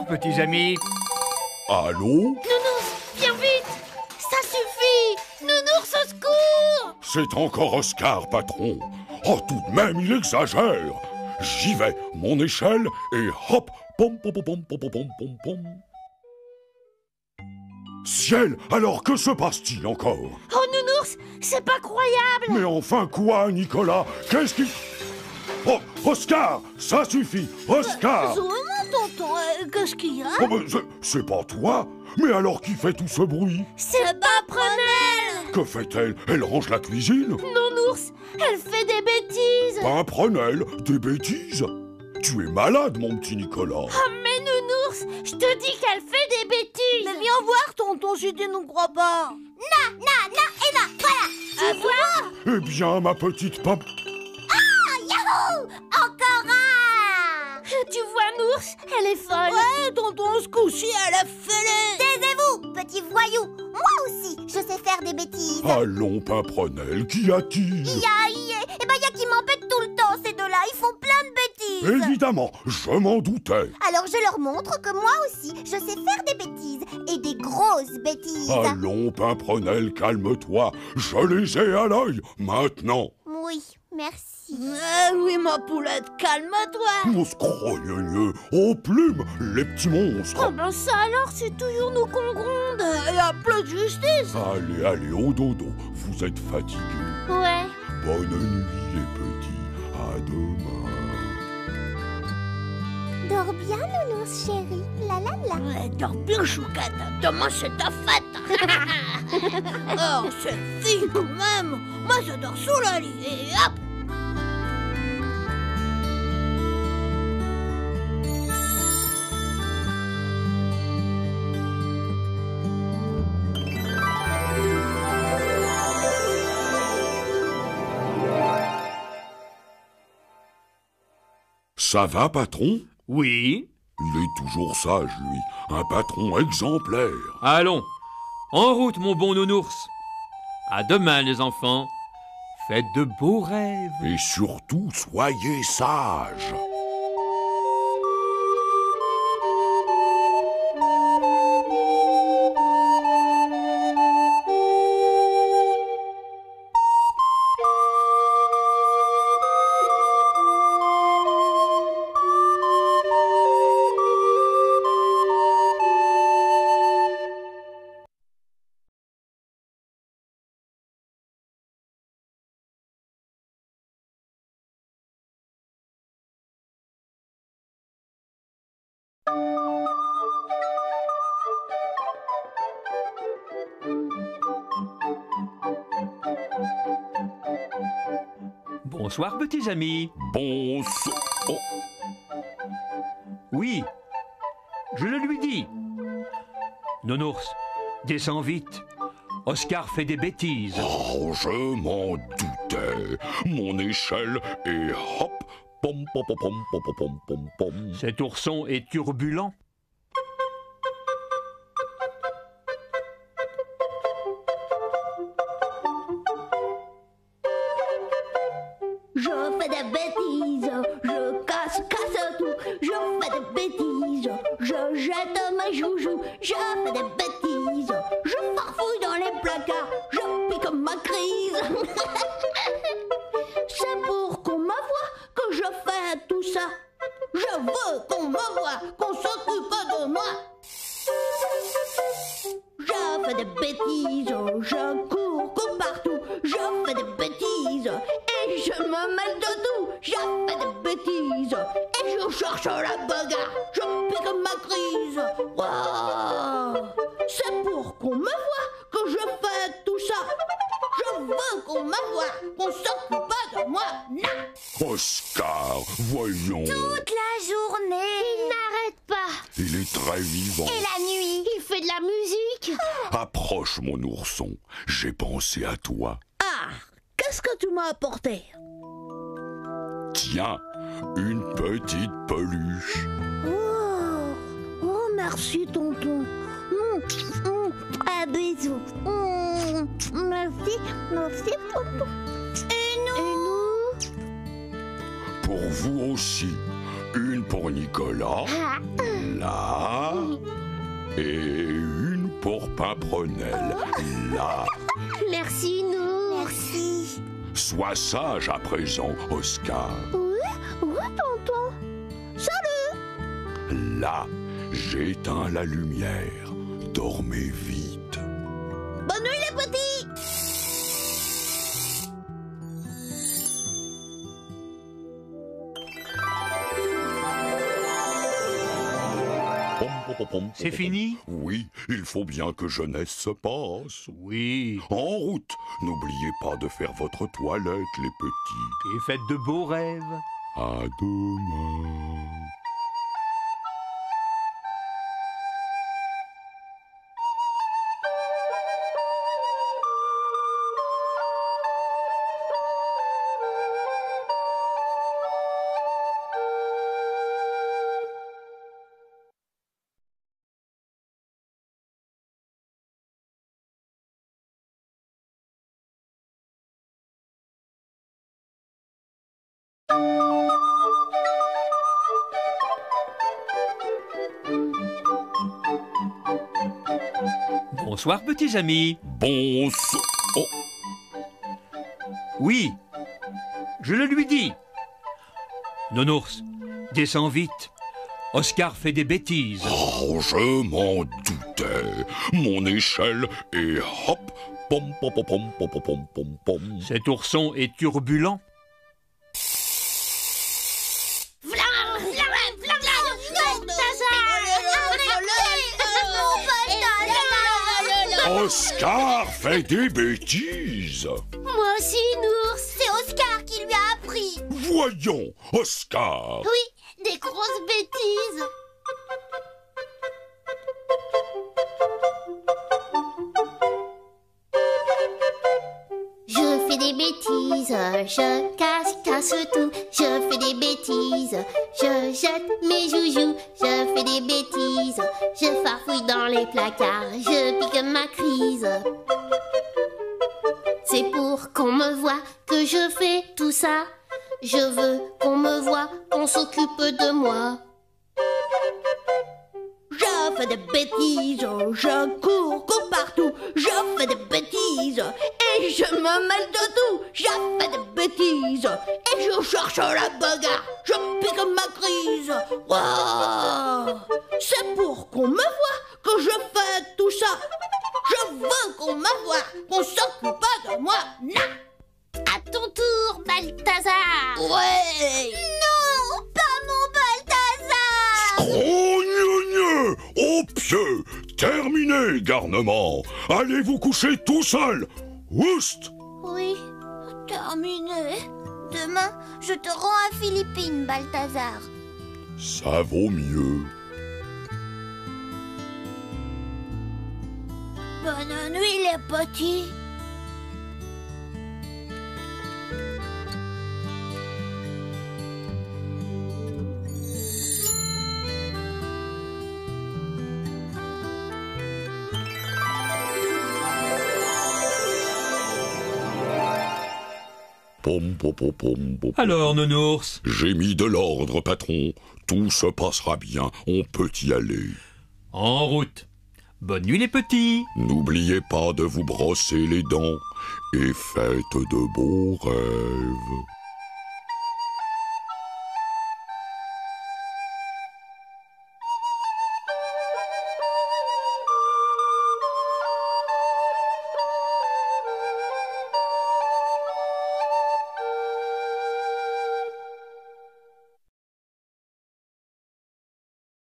revoir, petits amis. Allô? Nounours, viens vite! Ça suffit! Nounours, au secours! C'est encore Oscar, patron. Oh, tout de même, il exagère. J'y vais, mon échelle, et hop, pom pom pom pom pom pom pom pom. Ciel, alors que se passe-t-il encore? Oh, Nounours, c'est pas croyable! Mais enfin quoi, Nicolas? Qu'est-ce qui... Oh, Oscar, ça suffit, Oscar! Tonton, qu'est-ce qu'il y a? Oh, ben, c'est pas toi? Mais alors qui fait tout ce bruit? C'est Paprenelle! Que fait-elle? Elle range la cuisine? Nounours, elle fait des bêtises! Pimprenelle, des bêtises? Tu es malade, mon petit Nicolas! Ah, mais Nounours, je te dis qu'elle fait des bêtises! Mais viens voir, tonton, Cédé ne croit pas! Na, na, na, et na, voilà! Tu vois? Eh bien, ma petite pap... Ah, yahoo! Encore un! Tu vois, Nounours, elle est folle. Ouais, tonton, ce coup-ci, elle a fêlé. Taisez-vous, petit voyou. Moi aussi, je sais faire des bêtises. Allons, Pimprenelle, qu'y a-t-il? Il y a qui m'embêtent tout le temps, ces deux-là. Ils font plein de bêtises. Évidemment, je m'en doutais. Alors, je leur montre que moi aussi, je sais faire des bêtises. Et des grosses bêtises. Allons, Pimprenelle, calme-toi. Je les ai à l'œil, maintenant. Oui, merci. Oui, ma poulette, calme-toi. On se croyait aux plumes, les petits monstres. Comment ça alors, c'est toujours nous qu'on gronde. Et à plus de justice. Allez, allez, au dodo, vous êtes fatigués. Ouais. Bonne nuit les petits, à demain. Dors bien, Nounours chérie, la la la. Ouais, dors bien, choucade, demain c'est ta fête. Oh, cette fille quand même. Moi je dors sous le lit, et hop. Ça va, patron? Oui. Il est toujours sage, lui. Un patron exemplaire. Allons, en route, mon bon Nounours. À demain, les enfants. Faites de beaux rêves. Et surtout, soyez sages. Bonsoir, petits amis. Bonsoir. Oh. Oui, je le lui dis. Nounours, descends vite. Oscar fait des bêtises. Oh, je m'en doutais. Mon échelle est hop. Pom pom pom pom pom pom pom pom. Cet ourson est turbulent. J'ai pensé à toi. Ah, qu'est-ce que tu m'as apporté? Tiens, une petite peluche. Oh, oh merci tonton. Un bisou. Merci, merci tonton. Et nous? Pour vous aussi, Une pour Nicolas, là, et une pour Pimprenelle, là. Merci, Nounours. Merci. Sois sage à présent, Oscar. Oui, tonton. Salut. Là, j'éteins la lumière. Dormez vite. Bonne nuit, les petits. C'est fini? Oui, il faut bien que jeunesse se passe. Oui. En route, n'oubliez pas de faire votre toilette, les petits. Et faites de beaux rêves. À demain. Bonsoir, petits amis. Bonsoir. Oh. Oui, je le lui dis. Nounours, descends vite. Oscar fait des bêtises. Oh, je m'en doutais. Mon échelle et hop. Pom, pom, pom, pom, pom, pom, pom, pom. Cet ourson est turbulent. Oscar fait des bêtises. Moi aussi, Nounours. C'est Oscar qui lui a appris. Voyons, Oscar. Oui, des grosses bêtises. Je fais des bêtises, je casse tout. Je fais des bêtises, je jette mes joujoux. Je fais des bêtises, je farfouille dans les placards. Je pique ma crise. C'est pour qu'on me voie que je fais tout ça. Je veux qu'on me voie, qu'on s'occupe de moi. Je fais des bêtises, je cours partout. Je fais des bêtises et je me mêle de tout. Je fais des bêtises et je cherche la bagarre. Je pique ma crise. Wow. C'est pour qu'on me voie que je fais tout ça. Je veux qu'on me voie, qu'on s'occupe pas de moi. Non. À ton tour, Balthazar. Ouais. Non, pas mon Balthazar. Au pieu! Terminé, garnement! Allez vous coucher tout seul! Oust! Oui, terminé. Demain, je te rends à Philippines, Balthazar. Ça vaut mieux. Bonne nuit, les petits! Alors, Nounours? J'ai mis de l'ordre, patron. Tout se passera bien. On peut y aller. En route. Bonne nuit, les petits. N'oubliez pas de vous brosser les dents et faites de beaux rêves.